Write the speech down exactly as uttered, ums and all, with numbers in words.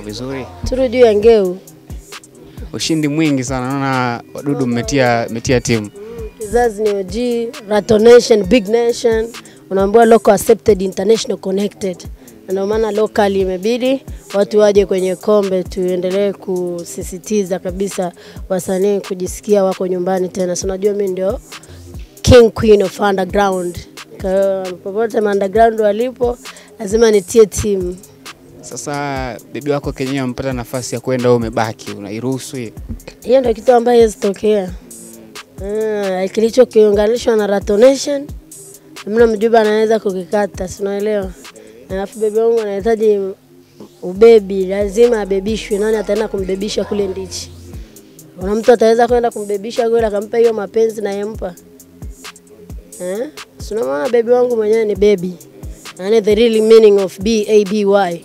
Vizuri. Turudi ya ngeu. Ushindi mwingi sana, naona wadudu mmetia mmetia timu. Kizazi ni O G, Rato Nation, Big Nation. Unaambiwa local accepted, international connected. Ndio maana locally imebidi watu waje kwenye kombe, tuendelee kusisitiza kabisa wasanii kujisikia wako nyumbani tena. So unajua mimi ndio king queen of underground. Kwa popote underground walipo, lazima nitie timu. Sasa bibi wako Kenya mpata nafasi ya kwenda wewe umebaki, unairuhusu hiyo? Hiyo ndio kitu ambacho zitokea. Ah, kilicho kiunganishwa na Rato Nation. Mimi mjumbe anaweza kukikata, si unaelewa? Alafu bibi wangu anahitaji ubebi, lazima abebishwe. Nani ataenda kumbebisha kule ndichi? Kuna mtu ataweza kwenda kumbebisha kule akampa hiyo mapenzi na yempa? Eh? Si unaona bibi wangu mwenyewe ni baby. Yaani the real meaning of B A B Y.